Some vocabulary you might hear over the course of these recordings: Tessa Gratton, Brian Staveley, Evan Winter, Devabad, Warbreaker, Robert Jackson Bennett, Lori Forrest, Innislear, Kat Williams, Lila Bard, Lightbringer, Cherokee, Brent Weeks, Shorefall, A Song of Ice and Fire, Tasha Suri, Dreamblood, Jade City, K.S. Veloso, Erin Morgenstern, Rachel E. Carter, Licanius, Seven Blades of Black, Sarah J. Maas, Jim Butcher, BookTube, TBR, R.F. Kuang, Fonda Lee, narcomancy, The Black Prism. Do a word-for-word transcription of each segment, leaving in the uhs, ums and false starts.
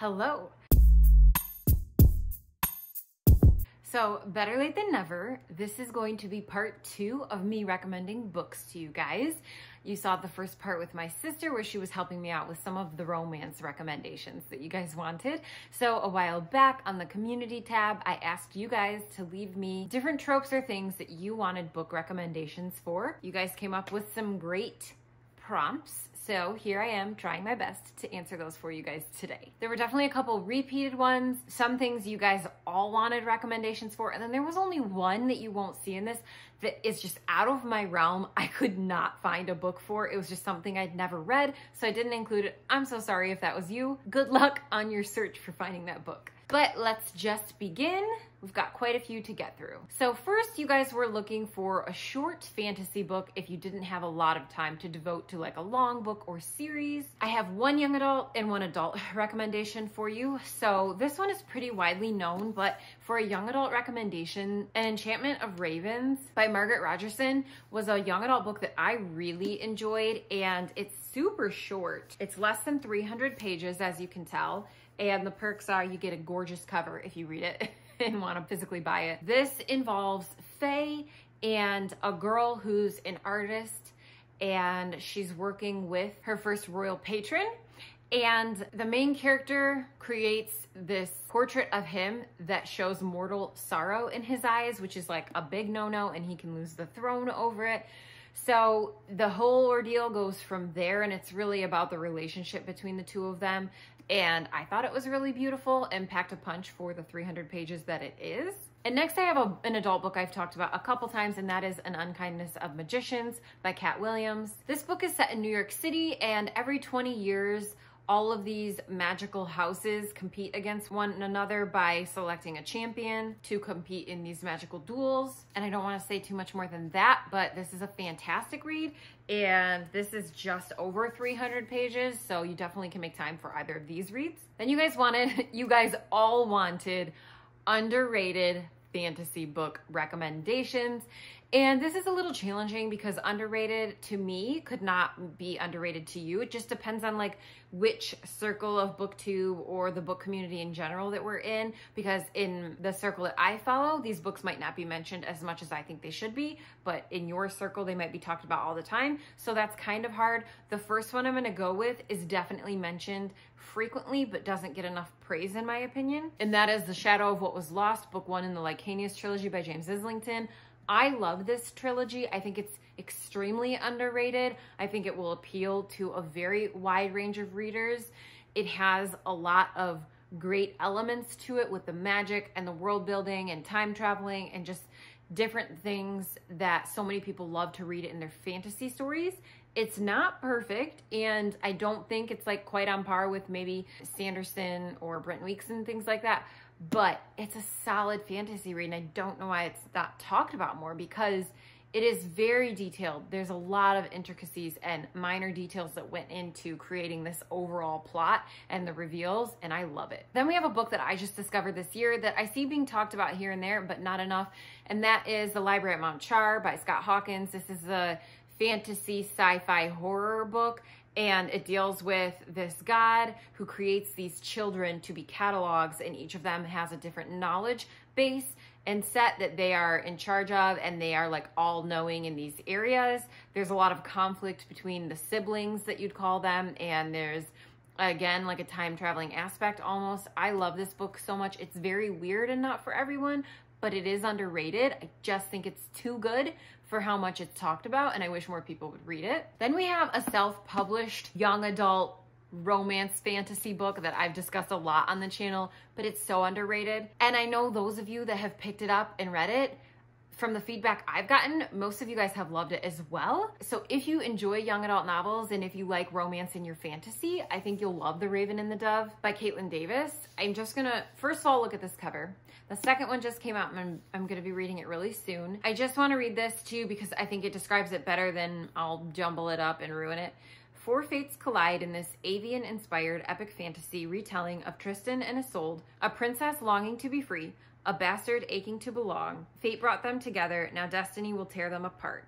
Hello. So better late than never, this is going to be part two of me recommending books to you guys. You saw the first part with my sister where she was helping me out with some of the romance recommendations that you guys wanted. So a while back on the community tab, I asked you guys to leave me different tropes or things that you wanted book recommendations for. You guys came up with some great prompts. So here I am trying my best to answer those for you guys today. There were definitely a couple repeated ones, some things you guys all wanted recommendations for, and then there was only one that you won't see in this that is just out of my realm. I could not find a book for. It was just something I'd never read, so I didn't include it. I'm so sorry if that was you. Good luck on your search for finding that book. But let's just begin. We've got quite a few to get through. So first, you guys were looking for a short fantasy book if you didn't have a lot of time to devote to like a long book or series. I have one young adult and one adult recommendation for you. So this one is pretty widely known, but for a young adult recommendation, An Enchantment of Ravens by Margaret Rogerson was a young adult book that I really enjoyed, and it's super short. It's less than three hundred pages, as you can tell. And the perks are you get a gorgeous cover if you read it and want to physically buy it. This involves Faye and a girl who's an artist, and she's working with her first royal patron. And the main character creates this portrait of him that shows mortal sorrow in his eyes, which is like a big no-no, and he can lose the throne over it. So the whole ordeal goes from there, and it's really about the relationship between the two of them. And I thought it was really beautiful and packed a punch for the three hundred pages that it is. And next I have a, an adult book I've talked about a couple times, and that is An Unkindness of Magicians by Kat Williams. This book is set in New York City, and every twenty years, all of these magical houses compete against one another by selecting a champion to compete in these magical duels. And I don't want to say too much more than that, but this is a fantastic read. And this is just over three hundred pages, so you definitely can make time for either of these reads. Then you guys wanted, you guys all wanted underrated fantasy book recommendations. And this is a little challenging because underrated to me could not be underrated to you. It just depends on like which circle of BookTube or the book community in general that we're in, because in the circle that I follow, these books might not be mentioned as much as I think they should be, but in your circle, they might be talked about all the time. So that's kind of hard. The first one I'm gonna go with is definitely mentioned frequently, but doesn't get enough praise in my opinion. And that is The Shadow of What Was Lost, book one in the Licanius trilogy by James Islington. I love this trilogy. I think it's extremely underrated. I think it will appeal to a very wide range of readers. It has a lot of great elements to it with the magic and the world building and time traveling and just different things that so many people love to read in their fantasy stories. It's not perfect, and I don't think it's like quite on par with maybe Sanderson or Brent Weeks and things like that, but it's a solid fantasy read, and I don't know why it's not talked about more because it is very detailed. There's a lot of intricacies and minor details that went into creating this overall plot and the reveals, and I love it. Then we have a book that I just discovered this year that I see being talked about here and there, but not enough, and that is The Library at Mount Char by Scott Hawkins. This is a fantasy sci-fi horror book, and it deals with this god who creates these children to be catalogs, and each of them has a different knowledge base and set that they are in charge of, and they are like all-knowing in these areas. There's a lot of conflict between the siblings that you'd call them, and there's again like a time-traveling aspect almost. I love this book so much. It's very weird and not for everyone, but it is underrated. I just think it's too good for how much it's talked about, and I wish more people would read it. Then we have a self-published young adult romance fantasy book that I've discussed a lot on the channel, but it's so underrated. And I know those of you that have picked it up and read it, from the feedback I've gotten, most of you guys have loved it as well. So if you enjoy young adult novels and if you like romance in your fantasy, I think you'll love The Raven and the Dove by Caitlin Davis. I'm just gonna, first of all, look at this cover. The second one just came out, and I'm, I'm gonna be reading it really soon. I just wanna read this too because I think it describes it better than I'll jumble it up and ruin it. Four fates collide in this avian-inspired epic fantasy retelling of Tristan and Isolde, a princess longing to be free, a bastard aching to belong. Fate brought them together, now destiny will tear them apart.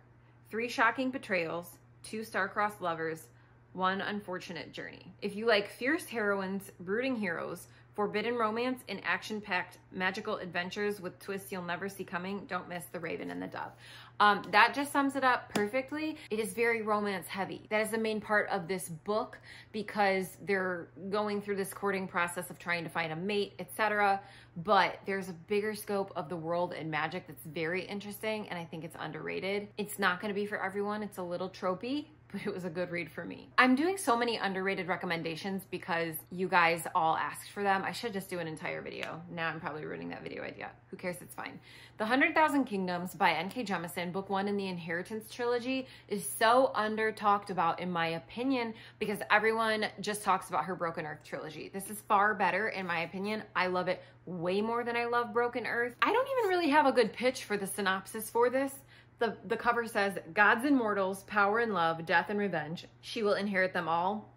Three shocking betrayals, two star-crossed lovers, One Unfortunate Journey. If you like fierce heroines, brooding heroes, forbidden romance, and action-packed magical adventures with twists you'll never see coming, don't miss The Raven and the Dove. Um, that just sums it up perfectly. It is very romance heavy. That is the main part of this book because they're going through this courting process of trying to find a mate, et cetera. But there's a bigger scope of the world and magic that's very interesting, and I think it's underrated. It's not gonna be for everyone. It's a little tropey, but it was a good read for me. I'm doing so many underrated recommendations because you guys all asked for them. I should just do an entire video. Now I'm probably ruining that video idea. Who cares? It's fine. The one hundred thousand Kingdoms by N K Jemisin, book one in the Inheritance trilogy, is so under talked about in my opinion because everyone just talks about her Broken Earth trilogy. This is far better in my opinion. I love it way more than I love Broken Earth. I don't even really have a good pitch for the synopsis for this. The, the cover says, gods and mortals, power and love, death and revenge. She will inherit them all.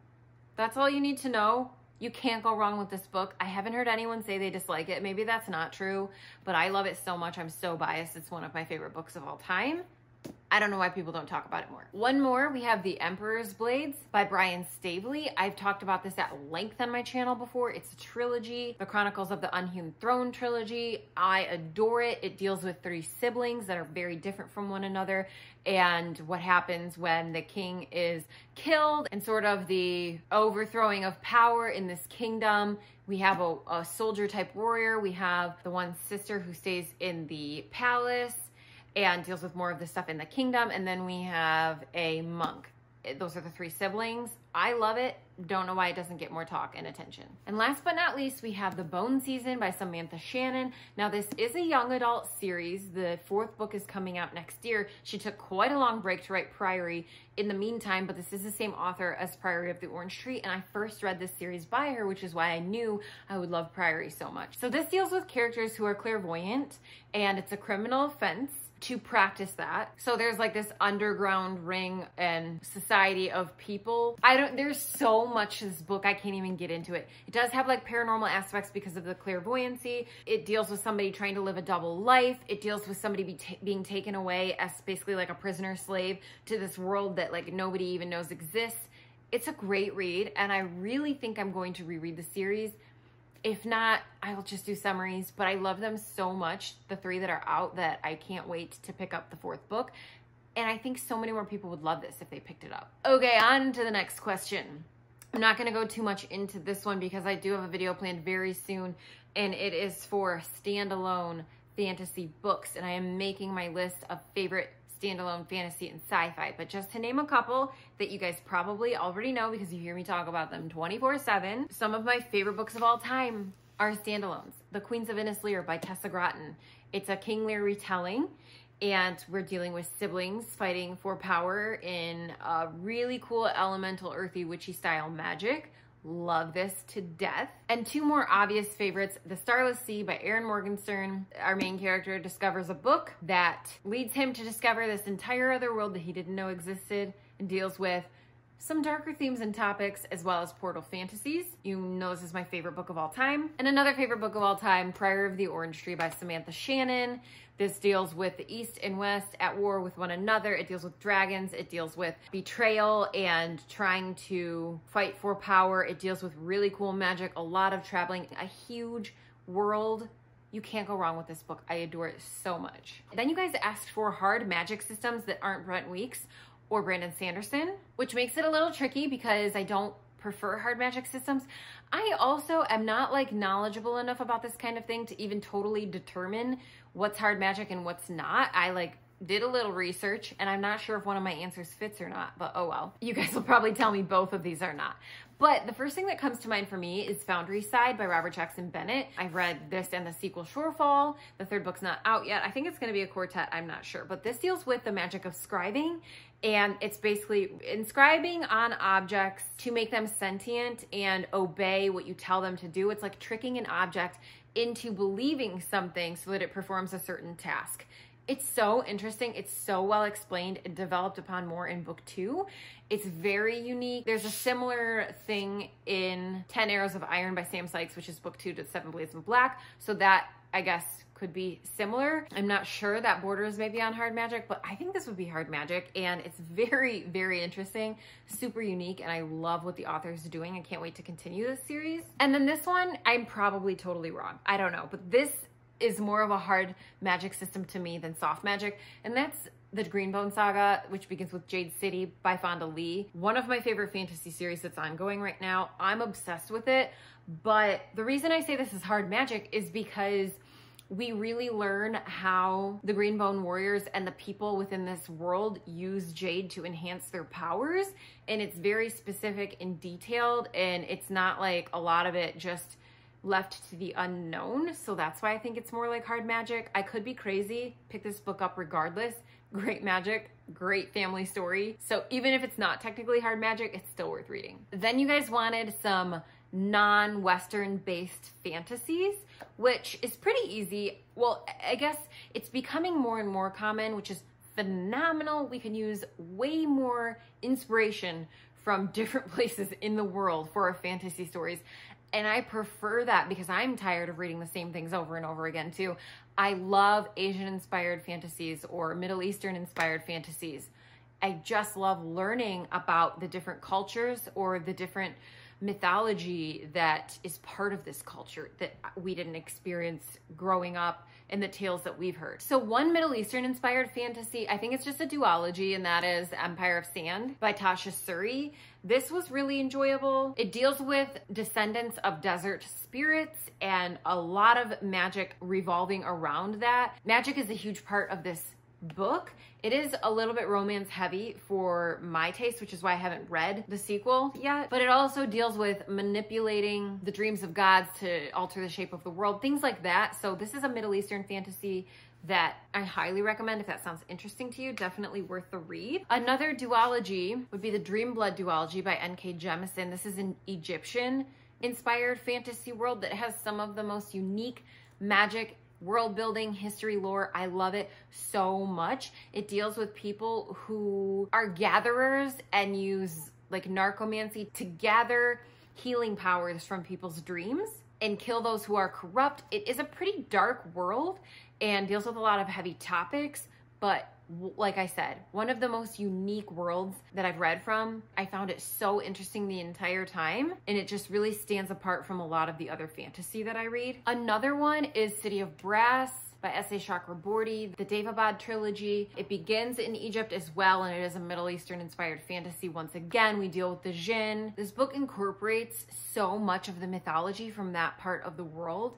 That's all you need to know. You can't go wrong with this book. I haven't heard anyone say they dislike it. Maybe that's not true, but I love it so much. I'm so biased. It's one of my favorite books of all time. I don't know why people don't talk about it more. One more, we have The Emperor's Blades by Brian Staveley. I've talked about this at length on my channel before. It's a trilogy, the Chronicles of the Unhewn Throne trilogy. I adore it. It deals with three siblings that are very different from one another and what happens when the king is killed and sort of the overthrowing of power in this kingdom. We have a, a soldier type warrior. We have the one sister who stays in the palace and deals with more of the stuff in the kingdom. And then we have a monk. Those are the three siblings. I love it. Don't know why it doesn't get more talk and attention. And last but not least, we have The Bone Season by Samantha Shannon. Now this is a young adult series. The fourth book is coming out next year. She took quite a long break to write Priory in the meantime, but this is the same author as Priory of the Orange Tree. And I first read this series by her, which is why I knew I would love Priory so much. So this deals with characters who are clairvoyant and it's a criminal offense to practice that. So there's like this underground ring and society of people. I don't, there's so much to this book, I can't even get into it. It does have like paranormal aspects because of the clairvoyancy. It deals with somebody trying to live a double life. It deals with somebody be t being taken away as basically like a prisoner slave to this world that like nobody even knows exists. It's a great read and I really think I'm going to reread the series. If not, I'll just do summaries, but I love them so much, the three that are out, that I can't wait to pick up the fourth book. And I think so many more people would love this if they picked it up. Okay, on to the next question. I'm not gonna go too much into this one because I do have a video planned very soon, and it is for standalone fantasy books, and I am making my list of favorite standalone fantasy and sci-fi, but just to name a couple that you guys probably already know because you hear me talk about them twenty-four seven. Some of my favorite books of all time are standalones. The Queens of Innislear by Tessa Gratton. It's a King Lear retelling and we're dealing with siblings fighting for power in a really cool elemental earthy witchy style magic. Love this to death. And two more obvious favorites, The Starless Sea by Erin Morgenstern. Our main character discovers a book that leads him to discover this entire other world that he didn't know existed and deals with some darker themes and topics as well as portal fantasies. You know this is my favorite book of all time. And another favorite book of all time, Priory of the Orange Tree by Samantha Shannon. This deals with the East and West at war with one another. It deals with dragons. It deals with betrayal and trying to fight for power. It deals with really cool magic, a lot of traveling, a huge world. You can't go wrong with this book. I adore it so much. Then you guys asked for hard magic systems that aren't Brent Weeks or Brandon Sanderson, which makes it a little tricky because I don't prefer hard magic systems. I also am not like knowledgeable enough about this kind of thing to even totally determine what's hard magic and what's not. I like did a little research and I'm not sure if one of my answers fits or not, but oh well. You guys will probably tell me both of these are not. But the first thing that comes to mind for me is Foundryside by Robert Jackson Bennett. I've read this and the sequel Shorefall. The third book's not out yet. I think it's gonna be a quartet, I'm not sure. But this deals with the magic of scribing, and it's basically inscribing on objects to make them sentient and obey what you tell them to do. It's like tricking an object into believing something so that it performs a certain task. It's so interesting. It's so well explained and developed upon more in book two. It's very unique. There's a similar thing in Ten Arrows of Iron by Sam Sykes, which is book two to Seven Blades of Black. So that, I guess, could be similar. I'm not sure. That borders maybe on hard magic, but I think this would be hard magic. And it's very, very interesting, super unique. And I love what the author's doing. I can't wait to continue this series. And then this one, I'm probably totally wrong. I don't know, but this is more of a hard magic system to me than soft magic. And that's the Greenbone Saga, which begins with Jade City by Fonda Lee. One of my favorite fantasy series that's ongoing right now. I'm obsessed with it. But the reason I say this is hard magic is because we really learn how the Greenbone warriors and the people within this world use jade to enhance their powers. And it's very specific and detailed. And it's not like a lot of it just left to the unknown. So that's why I think it's more like hard magic. I could be crazy. Pick this book up regardless. Great magic, great family story. So even if it's not technically hard magic, it's still worth reading. Then you guys wanted some non-Western based fantasies, which is pretty easy. Well, I guess it's becoming more and more common, which is phenomenal. We can use way more inspiration from different places in the world for our fantasy stories. And I prefer that because I'm tired of reading the same things over and over again too. I love Asian-inspired fantasies or Middle Eastern-inspired fantasies. I just love learning about the different cultures or the different mythology that is part of this culture that we didn't experience growing up and the tales that we've heard. So one Middle Eastern inspired fantasy, I think it's just a duology, and that is Empire of Sand by Tasha Suri. This was really enjoyable. It deals with descendants of desert spirits and a lot of magic revolving around that. Magic is a huge part of this book. It is a little bit romance heavy for my taste, which is why I haven't read the sequel yet, but it also deals with manipulating the dreams of gods to alter the shape of the world, things like that. So this is a Middle Eastern fantasy that I highly recommend. If that sounds interesting to you, definitely worth the read. Another duology would be the Dreamblood duology by N K Jemisin. This is an Egyptian inspired fantasy world that has some of the most unique magic, world building, history, lore. I love it so much. It deals with people who are gatherers and use like narcomancy to gather healing powers from people's dreams and kill those who are corrupt. It is a pretty dark world and deals with a lot of heavy topics, but like I said, one of the most unique worlds that I've read from. I found it so interesting the entire time, and it just really stands apart from a lot of the other fantasy that I read. Another one is City of Brass by S A Chakraborty, the Devabad trilogy. It begins in Egypt as well, and it is a Middle Eastern inspired fantasy. Once again, we deal with the jinn. This book incorporates so much of the mythology from that part of the world.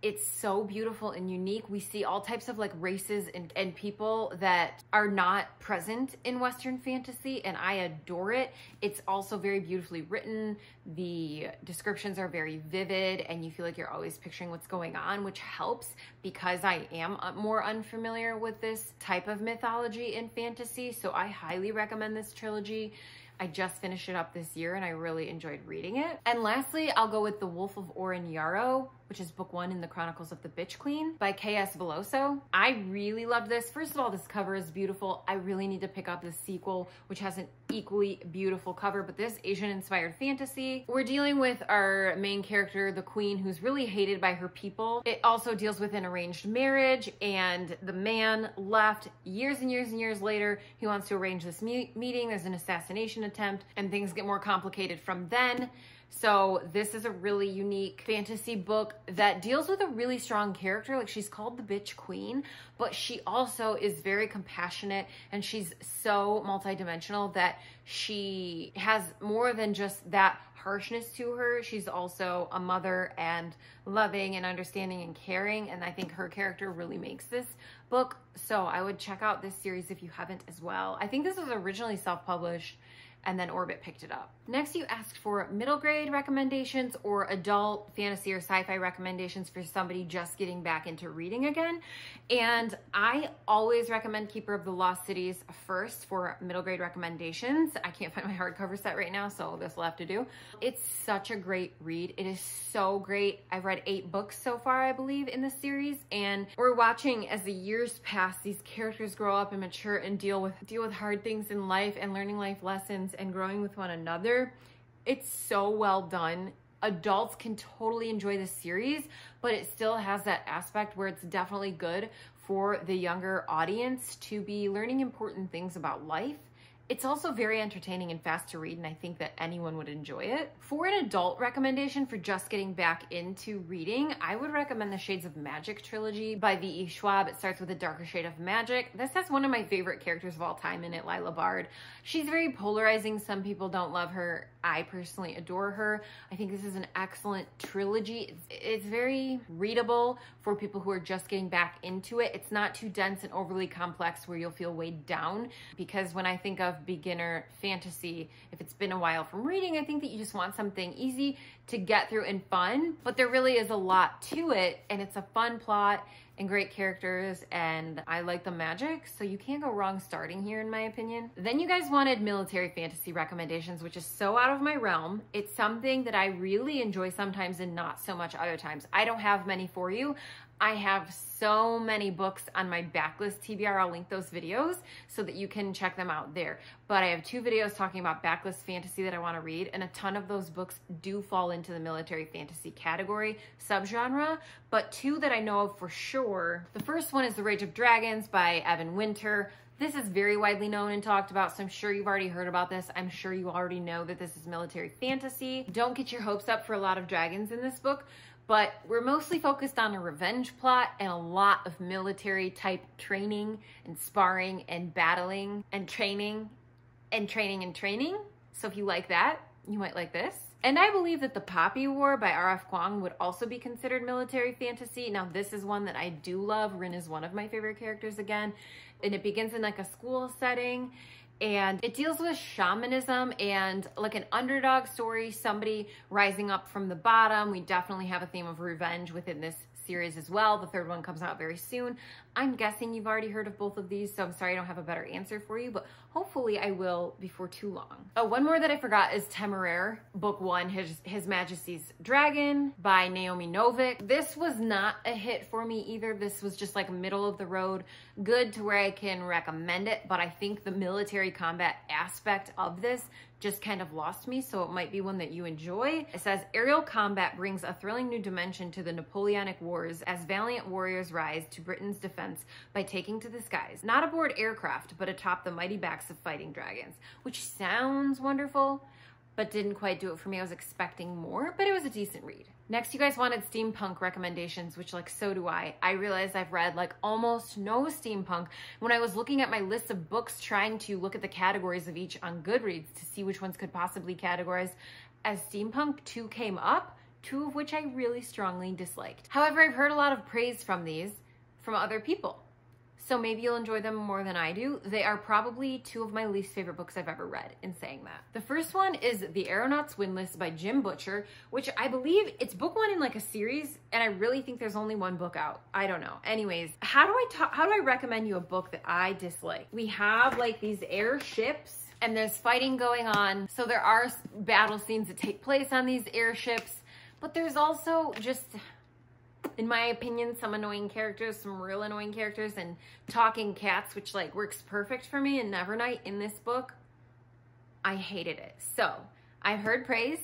It's so beautiful and unique. We see all types of like races and, and people that are not present in Western fantasy, and I adore it. It's also very beautifully written. The descriptions are very vivid and you feel like you're always picturing what's going on, which helps because I am more unfamiliar with this type of mythology and fantasy. So I highly recommend this trilogy. I just finished it up this year and I really enjoyed reading it. And lastly, I'll go with The Wolf of Oren Yaro, which is book one in the Chronicles of the Bitch Queen by K S Veloso. I really loved this. First of all, this cover is beautiful. I really need to pick up the sequel, which has an equally beautiful cover, but this Asian-inspired fantasy. We're dealing with our main character, the queen, who's really hated by her people. It also deals with an arranged marriage, and the man left years and years and years later. He wants to arrange this me meeting. There's an assassination attempt, and things get more complicated from then. So this is a really unique fantasy book that deals with a really strong character. Like, she's called the Bitch Queen, but she also is very compassionate, and she's so multidimensional that she has more than just that harshness to her. She's also a mother and loving and understanding and caring. And I think her character really makes this book. So I would check out this series if you haven't as well. I think this was originally self-published and then Orbit picked it up. Next, you asked for middle grade recommendations or adult fantasy or sci-fi recommendations for somebody just getting back into reading again. And I always recommend Keeper of the Lost Cities first for middle grade recommendations. I can't find my hardcover set right now, so this will have to do. It's such a great read. It is so great. I've read eight books so far, I believe, in this series. And we're watching as the years pass, these characters grow up and mature and deal with deal with hard things in life and learning life lessons and growing with one another. It's so well done. Adults can totally enjoy this series, but it still has that aspect where it's definitely good for the younger audience to be learning important things about life. It's also very entertaining and fast to read, and I think that anyone would enjoy it. For an adult recommendation for just getting back into reading, I would recommend the Shades of Magic trilogy by V E Schwab. It starts with A Darker Shade of Magic. This has one of my favorite characters of all time in it, Lila Bard. She's very polarizing. Some people don't love her. I personally adore her. I think this is an excellent trilogy. It's, it's very readable for people who are just getting back into it. It's not too dense and overly complex where you'll feel weighed down, because when I think of beginner fantasy, if it's been a while from reading, I think that you just want something easy to get through and fun, but there really is a lot to it, and it's a fun plot and great characters, and I like the magic, so you can't go wrong starting here, in my opinion. Then you guys wanted military fantasy recommendations, which is so out of my realm. It's something that I really enjoy sometimes and not so much other times. I don't have many for you. I have so many books on my backlist T B R. I'll link those videos so that you can check them out there. But I have two videos talking about backlist fantasy that I want to read, and a ton of those books do fall into the military fantasy category subgenre, but two that I know of for sure. The first one is The Rage of Dragons by Evan Winter. This is very widely known and talked about, so I'm sure you've already heard about this. I'm sure you already know that this is military fantasy. Don't get your hopes up for a lot of dragons in this book, but we're mostly focused on a revenge plot and a lot of military type training and sparring and battling and training and training and training. So if you like that, you might like this. And I believe that The Poppy War by R F Kuang would also be considered military fantasy. Now, this is one that I do love. Rin is one of my favorite characters again, and it begins in like a school setting, and it deals with shamanism and like an underdog story, somebody rising up from the bottom. We definitely have a theme of revenge within this series as well. The third one comes out very soon. I'm guessing you've already heard of both of these, so I'm sorry I don't have a better answer for you, but hopefully I will before too long. Oh, one more that I forgot is Temeraire, book one, His, His Majesty's Dragon by Naomi Novik. This was not a hit for me either. This was just like middle of the road, good to where I can recommend it, but I think the military combat aspect of this just kind of lost me, so it might be one that you enjoy. It says, aerial combat brings a thrilling new dimension to the Napoleonic Wars as valiant warriors rise to Britain's defense by taking to the skies, not aboard aircraft, but atop the mighty backs of fighting dragons, which sounds wonderful, but didn't quite do it for me. I was expecting more, but it was a decent read. Next, you guys wanted steampunk recommendations, which like, so do I. I realized I've read like almost no steampunk. When I was looking at my list of books, trying to look at the categories of each on Goodreads to see which ones could possibly categorize as steampunk, two came up, two of which I really strongly disliked. However, I've heard a lot of praise from these from other people, so maybe you'll enjoy them more than I do. They are probably two of my least favorite books I've ever read, in saying that. The first one is The Aeronauts Windlass by Jim Butcher, which I believe it's book one in like a series, and I really think there's only one book out. I don't know. Anyways, how do I talk, how do I recommend you a book that I dislike? We have like these airships and there's fighting going on. So there are battle scenes that take place on these airships, but there's also just, in my opinion, some annoying characters, some real annoying characters, and talking cats, which like works perfect for me in Nevernight. In this book, I hated it. So I've heard praise,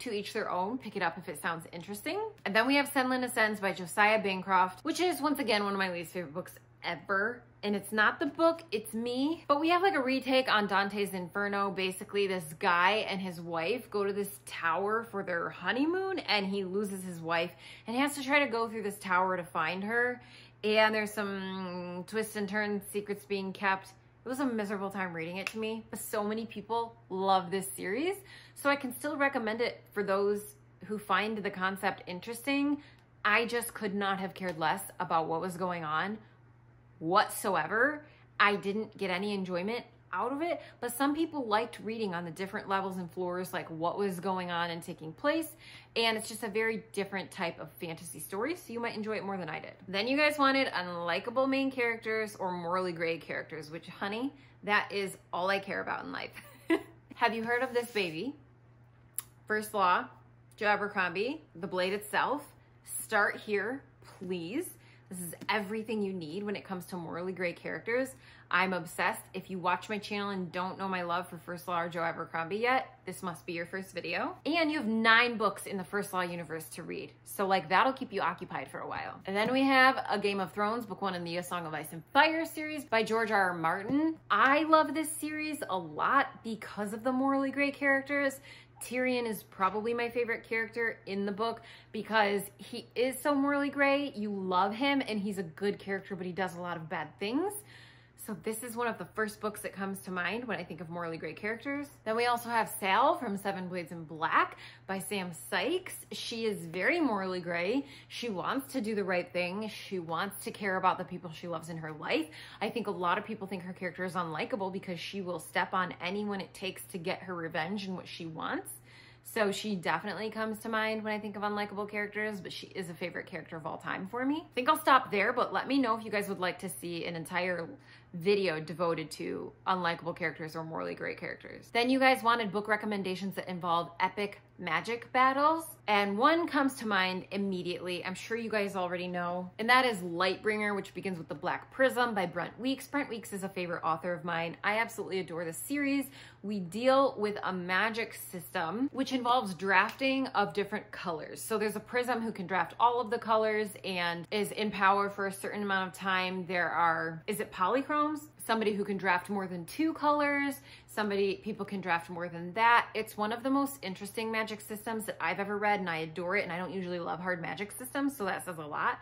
to each their own. Pick it up if it sounds interesting. And then we have Senlin Ascends by Josiah Bancroft, which is once again one of my least favorite books ever. And it's not the book, it's me. But we have like a retake on Dante's Inferno. Basically, this guy and his wife go to this tower for their honeymoon, and he loses his wife and he has to try to go through this tower to find her. And there's some twists and turns, secrets being kept. It was a miserable time reading it to me, but so many people love this series. So I can still recommend it for those who find the concept interesting. I just could not have cared less about what was going on whatsoever. I didn't get any enjoyment out of it, but some people liked reading on the different levels and floors, like what was going on and taking place, and it's just a very different type of fantasy story, so you might enjoy it more than I did. Then you guys wanted unlikable main characters or morally gray characters, which, honey, that is all I care about in life. Have you heard of this baby? First Law, Joe Abercrombie, The Blade itself. Start here, please. This is everything you need when it comes to morally gray characters. I'm obsessed. If you watch my channel and don't know my love for First Law or Joe Abercrombie yet, this must be your first video. And you have nine books in the First Law universe to read. So like that'll keep you occupied for a while. And then we have A Game of Thrones, book one in the A Song of Ice and Fire series by George R R Martin. I love this series a lot because of the morally gray characters. Tyrion is probably my favorite character in the book because he is so morally gray. You love him and he's a good character, but he does a lot of bad things. So this is one of the first books that comes to mind when I think of morally gray characters. Then we also have Sal from Seven Blades of Black by Sam Sykes. She is very morally gray. She wants to do the right thing. She wants to care about the people she loves in her life. I think a lot of people think her character is unlikable because she will step on anyone it takes to get her revenge and what she wants. So she definitely comes to mind when I think of unlikable characters, but she is a favorite character of all time for me. I think I'll stop there, but let me know if you guys would like to see an entire video devoted to unlikable characters or morally gray characters. Then you guys wanted book recommendations that involve epic magic battles, and one comes to mind immediately. I'm sure you guys already know, and that is Lightbringer, which begins with The Black Prism by Brent Weeks. Brent Weeks is a favorite author of mine. I absolutely adore this series. We deal with a magic system, which involves drafting of different colors. So there's a prism who can draft all of the colors and is in power for a certain amount of time. There are, is it polychromes? Somebody who can draft more than two colors. Somebody, people can draft more than that. It's one of the most interesting magic systems that I've ever read, and I adore it, and I don't usually love hard magic systems, so that says a lot.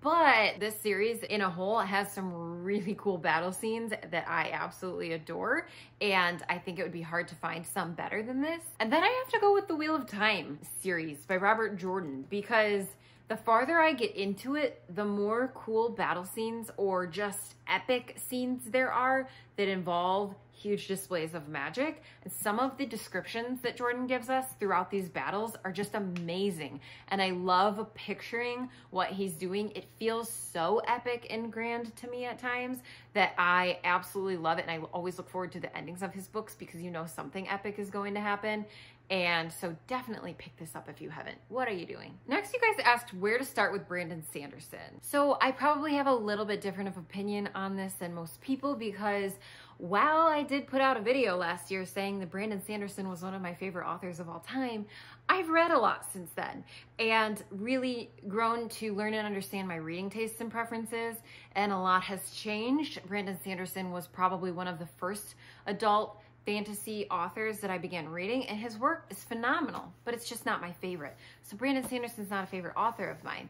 But this series in a whole has some really cool battle scenes that I absolutely adore, and I think it would be hard to find some better than this. And then I have to go with the Wheel of Time series by Robert Jordan, because the farther I get into it, the more cool battle scenes or just epic scenes there are that involve huge displays of magic. And some of the descriptions that Jordan gives us throughout these battles are just amazing. And I love picturing what he's doing. It feels so epic and grand to me at times that I absolutely love it. And I always look forward to the endings of his books because you know something epic is going to happen. And so definitely pick this up if you haven't. What are you doing? Next, you guys asked where to start with Brandon Sanderson. So I probably have a little bit different of opinion on this than most people because while I did put out a video last year saying that Brandon Sanderson was one of my favorite authors of all time, I've read a lot since then and really grown to learn and understand my reading tastes and preferences, and a lot has changed. Brandon Sanderson was probably one of the first adult fantasy authors that I began reading, and his work is phenomenal, but it's just not my favorite. So Brandon Sanderson's not a favorite author of mine.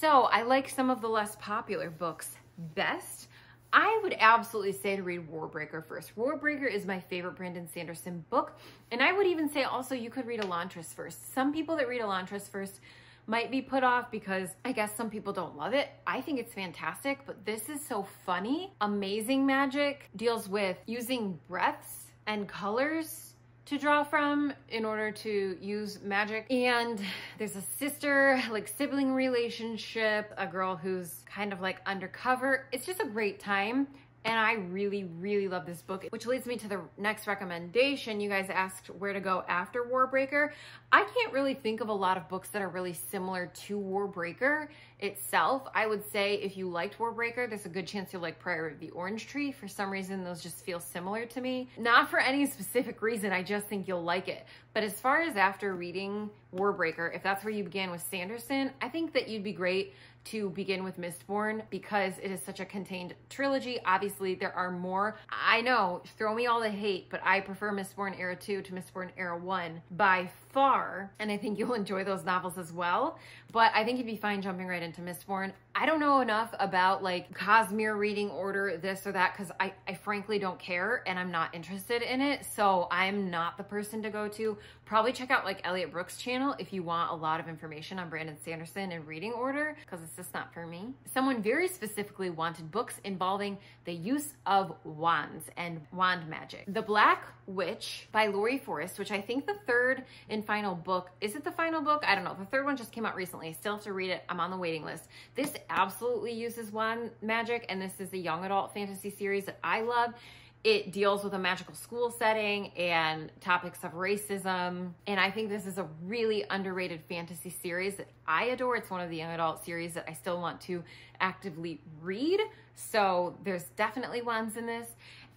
So I like some of the less popular books best. I would absolutely say to read Warbreaker first. Warbreaker is my favorite Brandon Sanderson book, and I would even say also you could read Elantris first. Some people that read Elantris first might be put off because I guess some people don't love it. I think it's fantastic, but this is so funny. Amazing magic deals with using breaths and colors to draw from in order to use magic. And there's a sister, like sibling relationship, a girl who's kind of like undercover. It's just a great time. And I really, really love this book, which leads me to the next recommendation. You guys asked where to go after Warbreaker. I can't really think of a lot of books that are really similar to Warbreaker itself. I would say if you liked Warbreaker, there's a good chance you'll like Priory of the Orange Tree. For some reason, those just feel similar to me. Not for any specific reason, I just think you'll like it. But as far as after reading Warbreaker, if that's where you began with Sanderson, I think that you'd be great to begin with Mistborn because it is such a contained trilogy. Obviously, there are more. I know, throw me all the hate, but I prefer Mistborn Era two to Mistborn Era one by far, and I think you'll enjoy those novels as well. But I think you'd be fine jumping right into Mistborn. I don't know enough about like Cosmere reading order, this or that, because I, I frankly don't care and I'm not interested in it. So I'm not the person to go to. Probably check out like Elliot Brooks' channel if you want a lot of information on Brandon Sanderson and reading order, because it's just not for me. Someone very specifically wanted books involving the use of wands and wand magic. The Black Witch by Lori Forrest, which I think the third and final book, is it the final book? I don't know. The third one just came out recently. I still have to read it. I'm on the waiting list. This absolutely uses wand magic, and this is a young adult fantasy series that I love. It deals with a magical school setting and topics of racism. And I think this is a really underrated fantasy series that I adore. It's one of the young adult series that I still want to actively read. So there's definitely ones in this.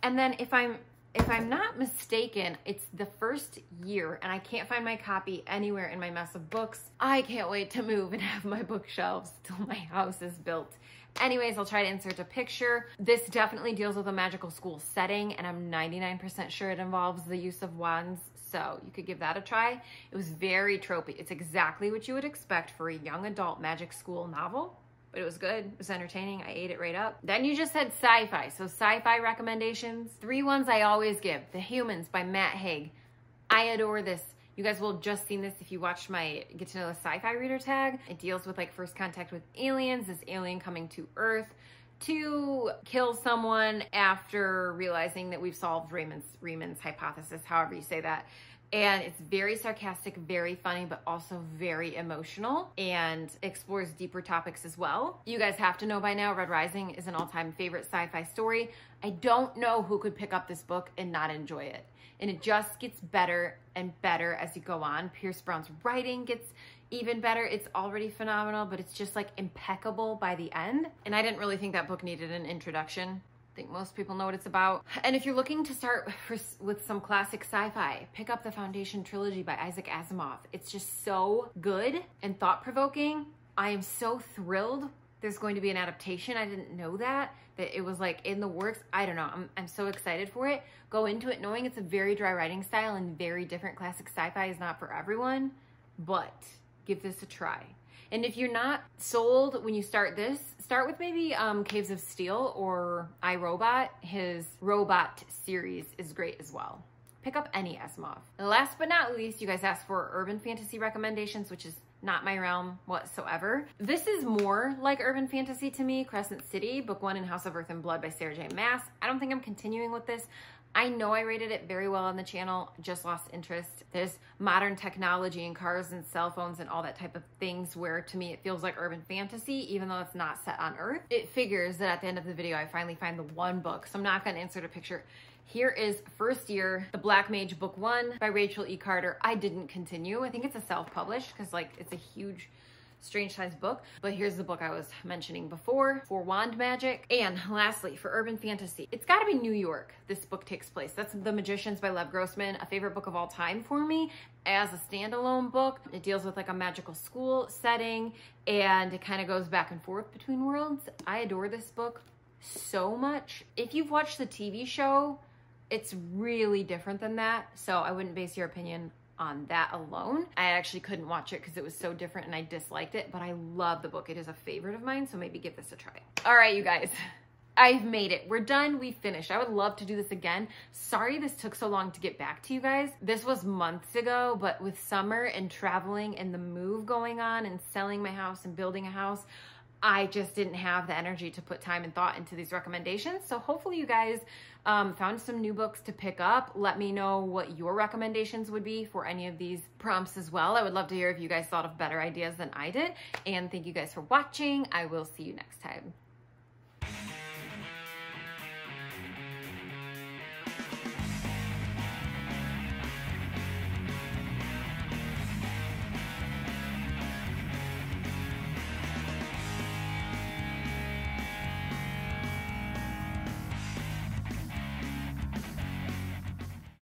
And then if I'm If I'm not mistaken, it's the first year, and I can't find my copy anywhere in my mess of books. I can't wait to move and have my bookshelves till my house is built. Anyways, I'll try to insert a picture. This definitely deals with a magical school setting, and I'm ninety-nine percent sure it involves the use of wands, so you could give that a try. It was very tropey. It's exactly what you would expect for a young adult magic school novel. But it was good. It was entertaining. I ate it right up. Then you just said sci-fi. So sci-fi recommendations. Three ones I always give. The Humans by Matt Haig. I adore this. You guys will have just seen this if you watched my Get to Know the Sci-Fi Reader tag. It deals with like first contact with aliens, this alien coming to Earth to kill someone after realizing that we've solved Riemann's, Riemann's hypothesis, however you say that. And it's very sarcastic, very funny, but also very emotional, and explores deeper topics as well. You guys have to know by now, Red Rising is an all-time favorite sci-fi story. I don't know who could pick up this book and not enjoy it. And it just gets better and better as you go on. Pierce Brown's writing gets even better. It's already phenomenal, but it's just like impeccable by the end. And I didn't really think that book needed an introduction. I think most people know what it's about. And if you're looking to start with some classic sci-fi, pick up the Foundation trilogy by Isaac Asimov. It's just so good and thought-provoking. I am so thrilled there's going to be an adaptation. I didn't know that, that it was like in the works. I don't know. I'm, I'm so excited for it. Go into it knowing it's a very dry writing style and very different. Classic sci-fi is not for everyone, but give this a try. And if you're not sold when you start this, start with maybe um, Caves of Steel or I, Robot. His Robot series is great as well. Pick up any Asimov. And last but not least, you guys asked for urban fantasy recommendations, which is not my realm whatsoever. This is more like urban fantasy to me. Crescent City, book one in House of Earth and Blood by Sarah J. Maas. I don't think I'm continuing with this. I know I rated it very well on the channel, just lost interest. There's modern technology and cars and cell phones and all that type of things where to me it feels like urban fantasy, even though it's not set on Earth. It figures that at the end of the video, I finally find the one book, so I'm not gonna insert a picture. Here is First Year, The Black Mage Book One by Rachel E. Carter. I didn't continue. I think it's a self-published because like it's a huge, strange size book, but here's the book I was mentioning before for wand magic. And lastly, for urban fantasy, it's got to be New York. This book takes place. That's The Magicians by Lev Grossman, a favorite book of all time for me as a standalone book. It deals with like a magical school setting, and it kind of goes back and forth between worlds. I adore this book so much. If you've watched the T V show, it's really different than that, so I wouldn't base your opinion on that alone. I actually couldn't watch it because it was so different and I disliked it, but I love the book. It is a favorite of mine, so maybe give this a try. All right, you guys, I've made it. We're done, we finished. I would love to do this again. Sorry this took so long to get back to you guys. This was months ago, but with summer and traveling and the move going on and selling my house and building a house, I just didn't have the energy to put time and thought into these recommendations. So hopefully you guys um, found some new books to pick up. Let me know what your recommendations would be for any of these prompts as well. I would love to hear if you guys thought of better ideas than I did. And thank you guys for watching. I will see you next time.